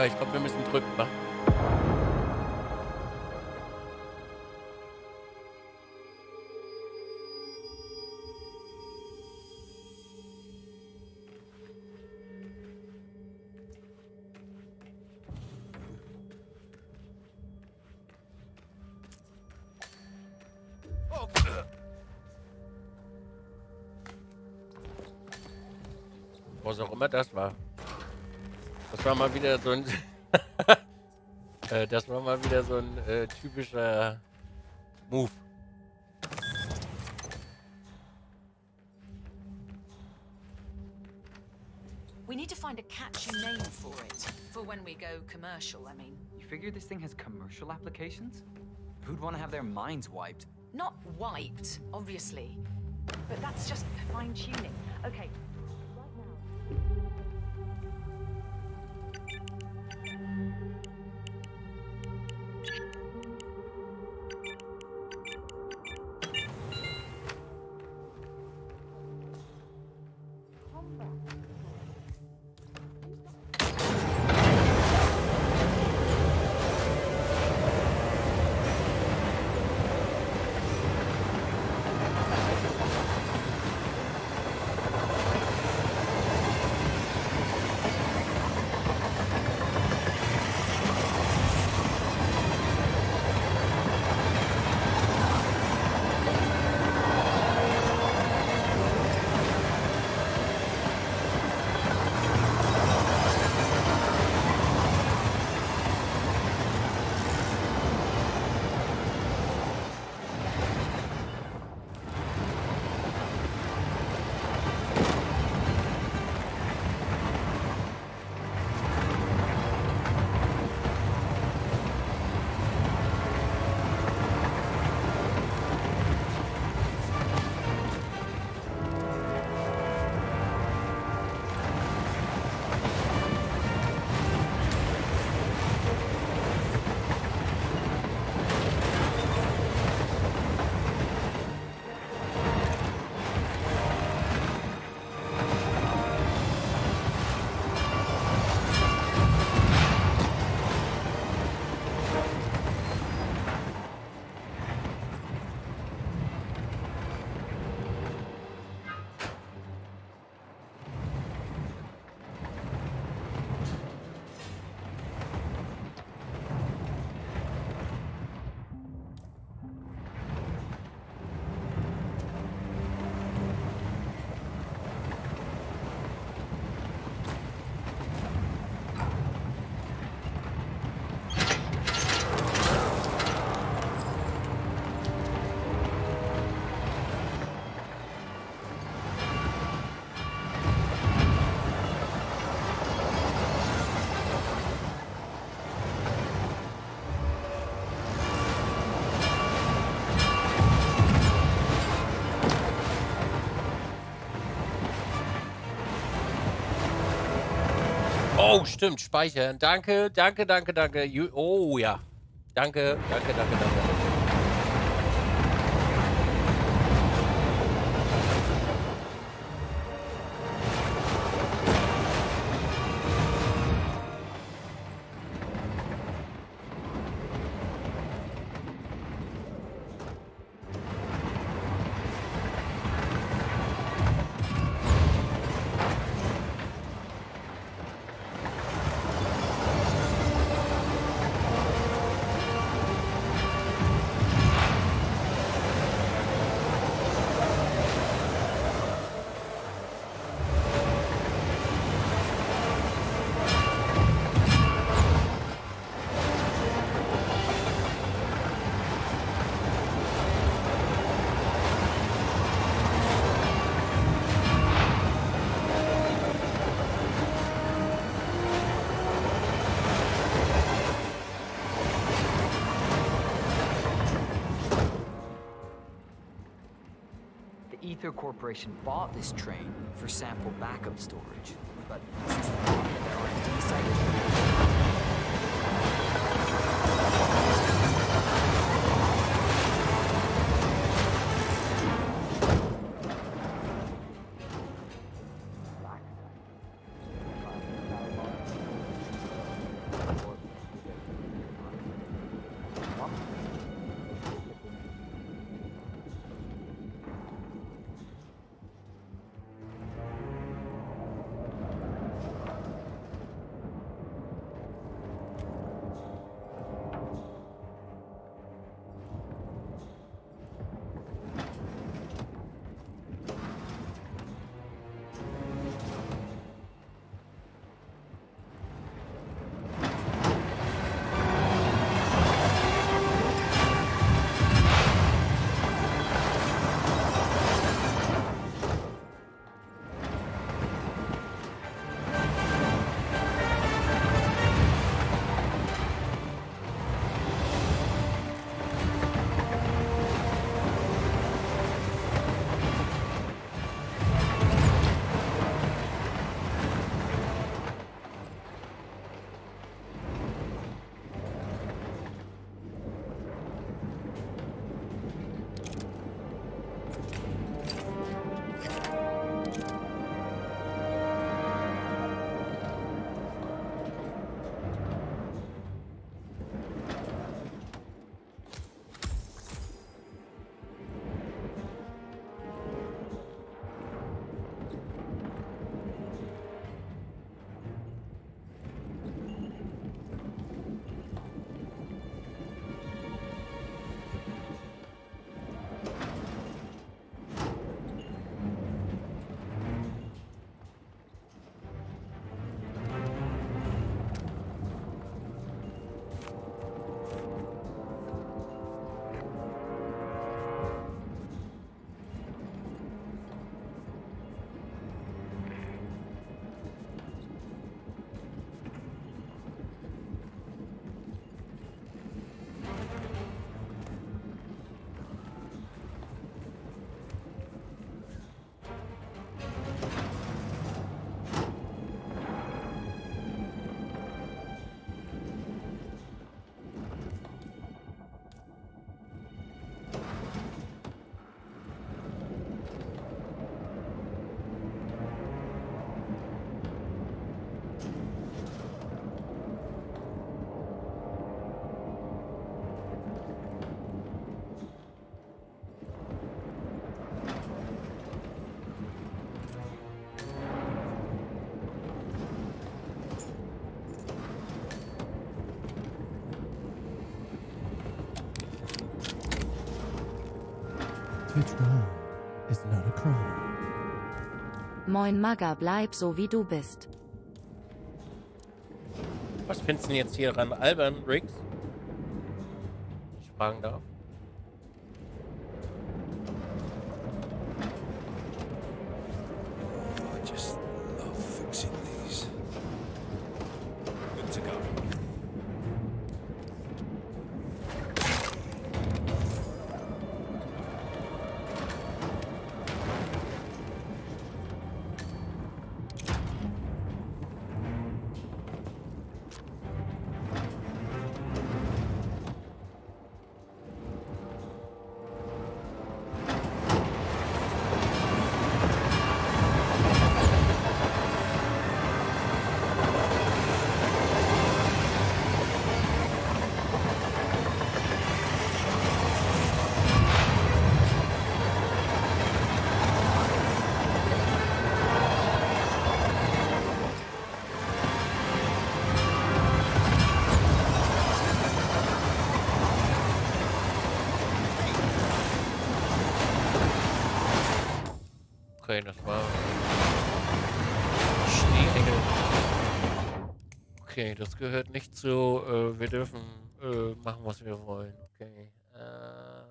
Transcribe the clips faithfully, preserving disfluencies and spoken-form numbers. Ja, ich glaube, wir müssen drücken, wa? Was auch immer das war. Das war mal wieder so ein... äh, das war mal wieder so ein äh, typischer Move. We need to find a catchy name for it. For when we go commercial, I mean. You figure this thing has commercial applications? Who'd want to have their minds wiped? Not wiped, obviously. But that's just fine-tuning. Okay. Oh, stimmt, speichern. Danke, danke, danke, danke. Oh ja. Danke, danke, danke, danke. Ether Corporation bought this train for sample backup storage, but since the R and D site is... Moin Magger, bleib so wie du bist. Was findest du denn jetzt hier ran, albern, Riggs? Ich fragen darf. Das war Schneeengel. Okay, das gehört nicht zu. Äh, wir dürfen äh, machen, was wir wollen. Okay. Äh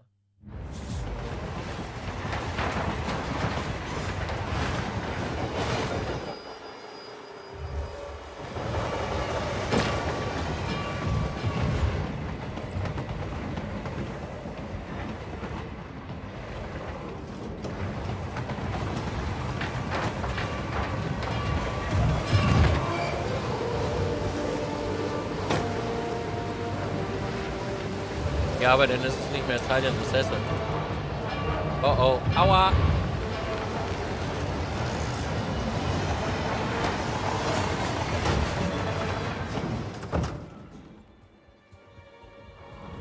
Ja, aber dann ist es nicht mehr Teil der Prozesse. Oh oh, aua!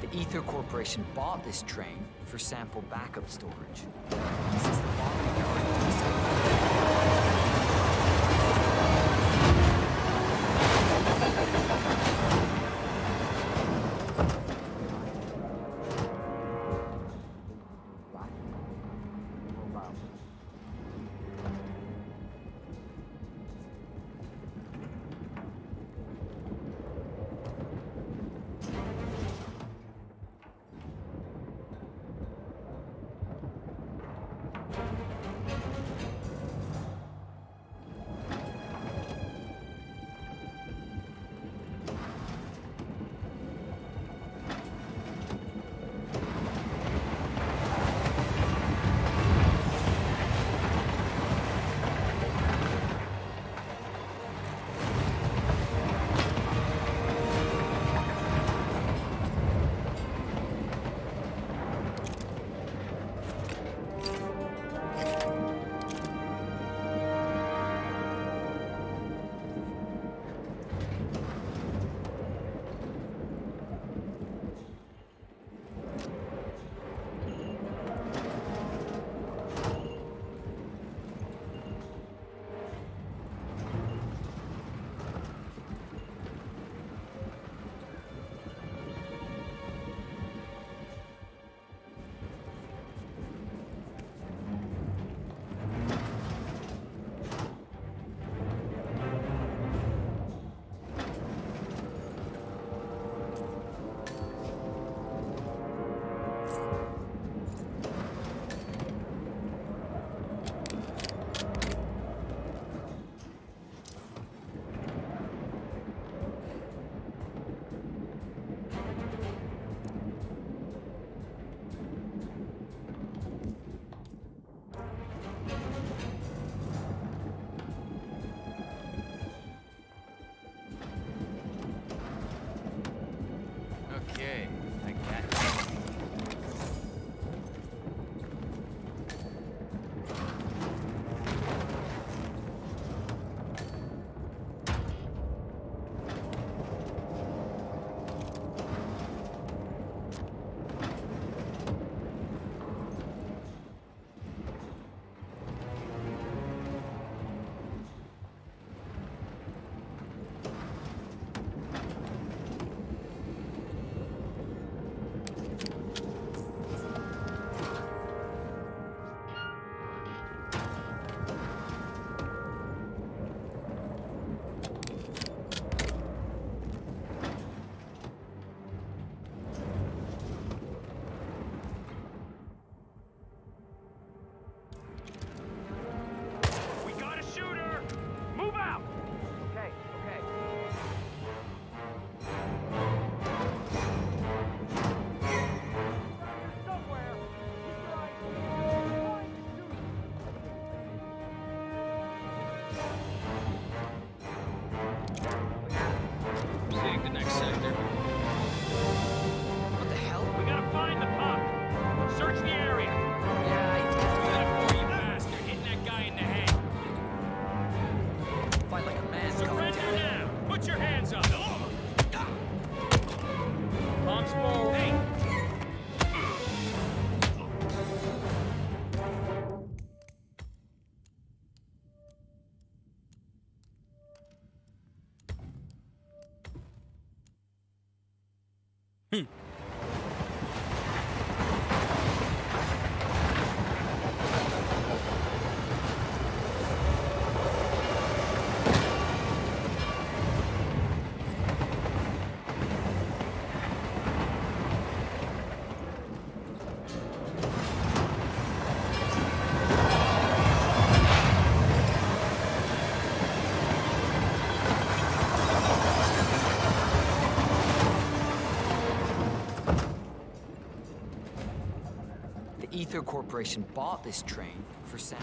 The Ether Corporation bought this train for sample backup storage. This is the bottom yard. Hmm. Ether Corporation bought this train for San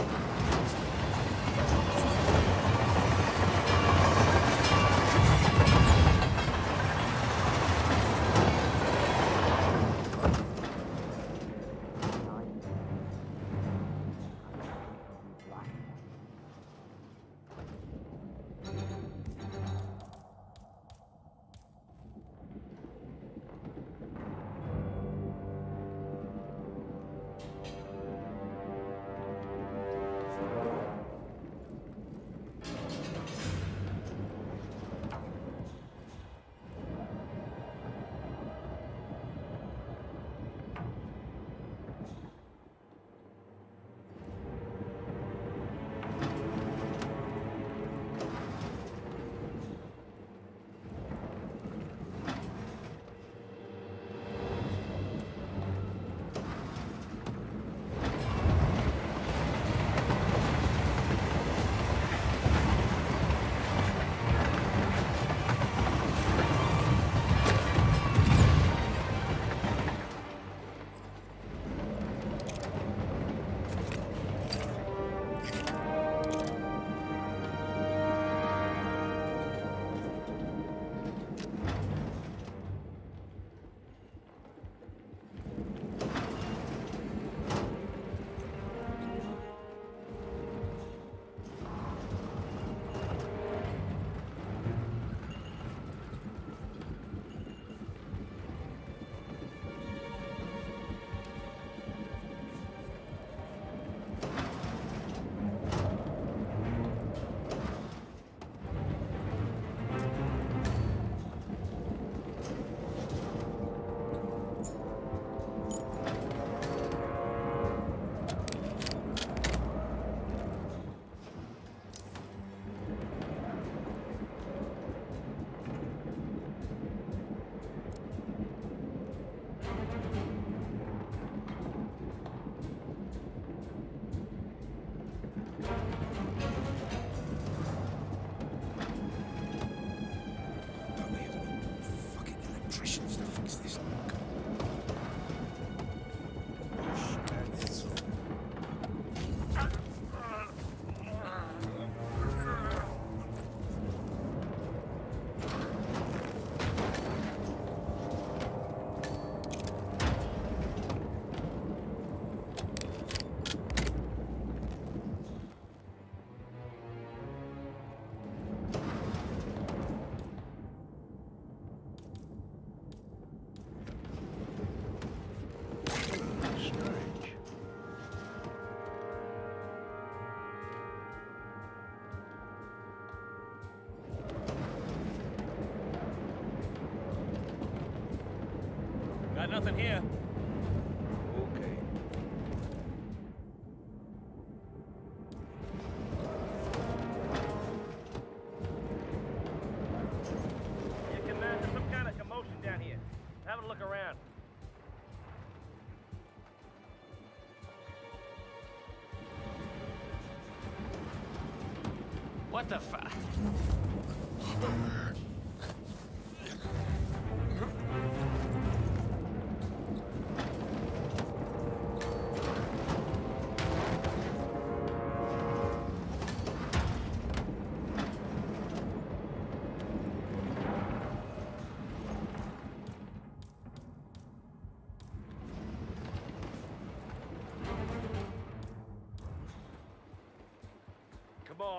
nothing here.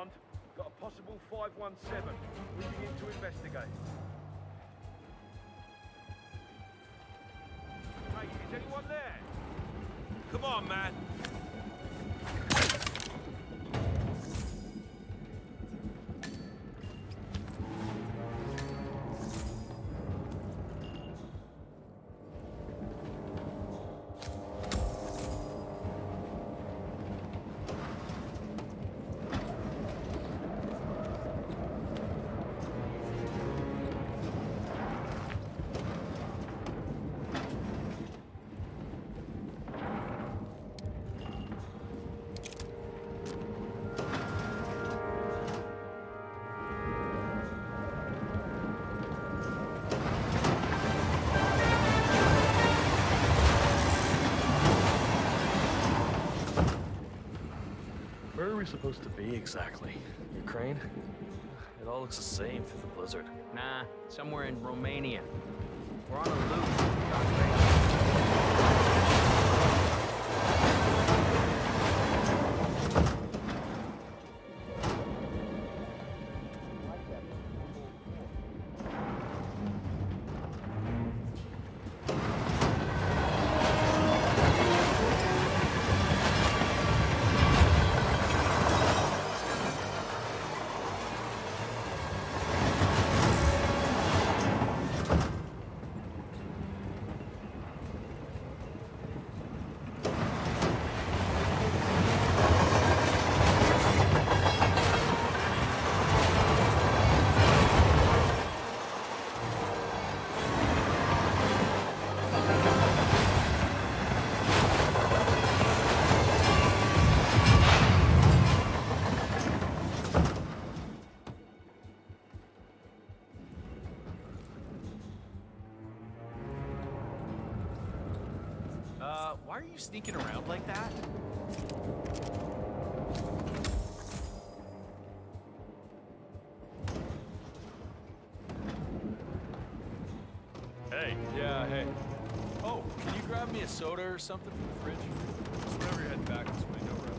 ground. Got a possible five one seven. Moving in to investigate. Hey, is anyone there? Come on, man. Supposed to be exactly? Ukraine? It all looks the same through the blizzard. Nah, somewhere in Romania. We're on a loop. Why are you sneaking around like that? Hey. Yeah, hey. Oh, can you grab me a soda or something from the fridge? Just whenever you're heading back this way, no rush.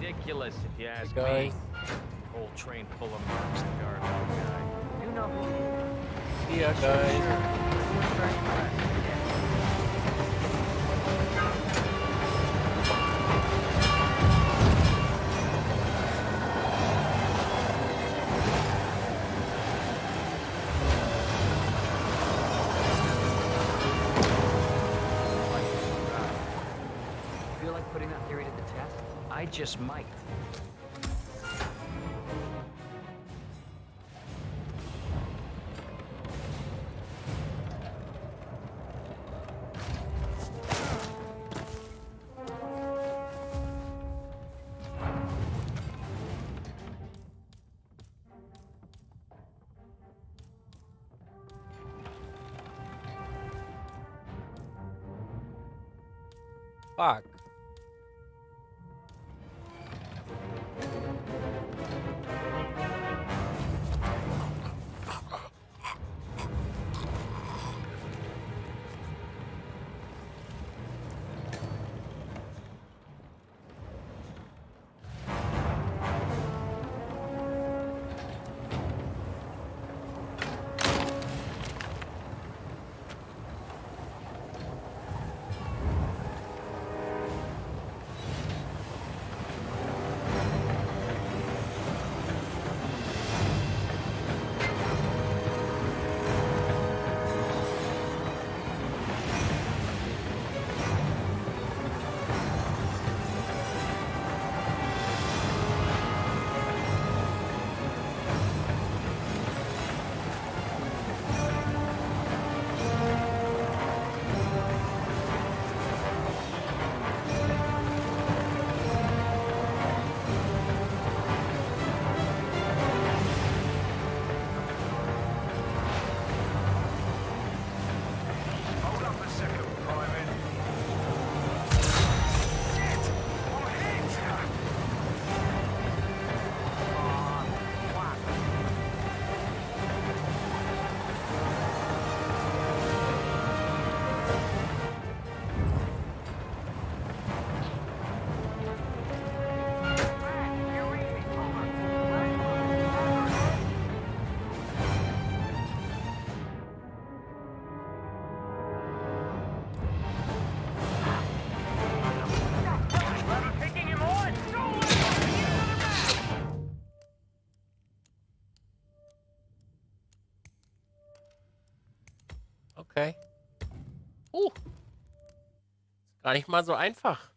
Ridiculous, if you ask me. Whole train full of marks, the guard guy. You know who. See ya, guys. feel like putting that theory to the test? I just might. Fuck. Okay. Uh. Gar nicht mal so einfach.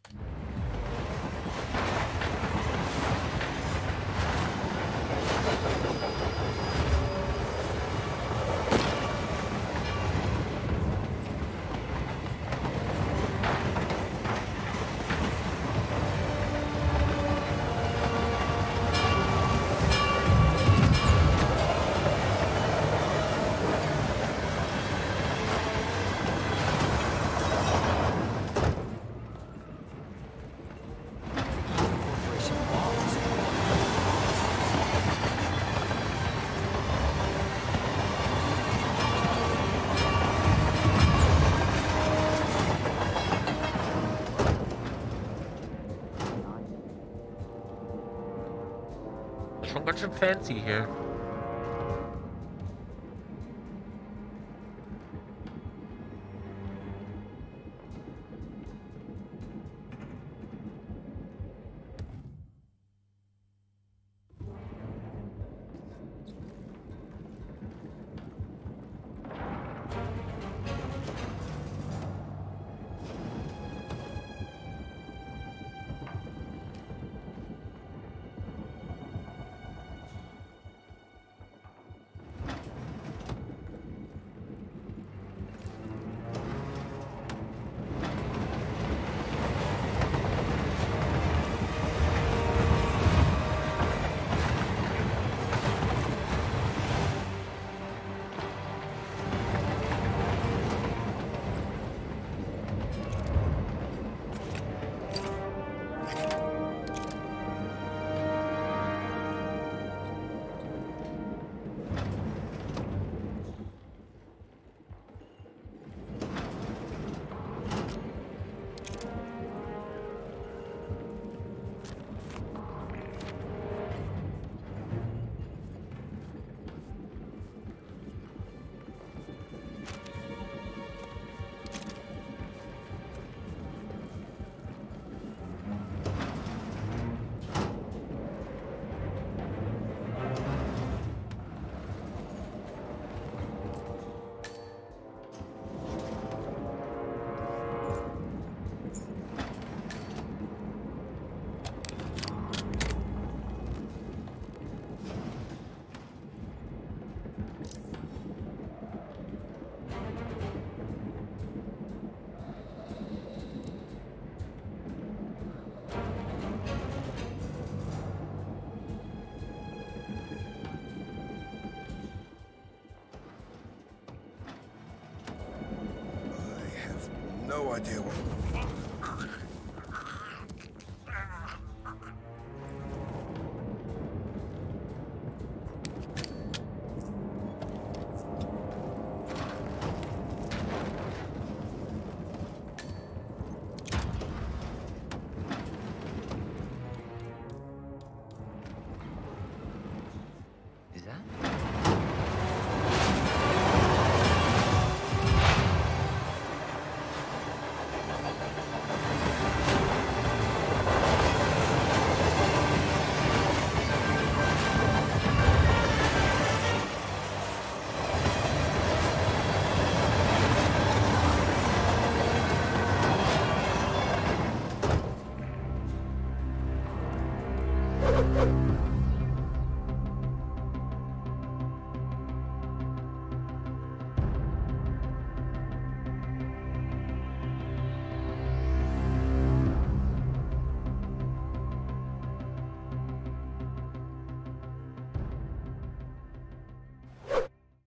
Schon ganz schön fancy hier. Какова девушка? What?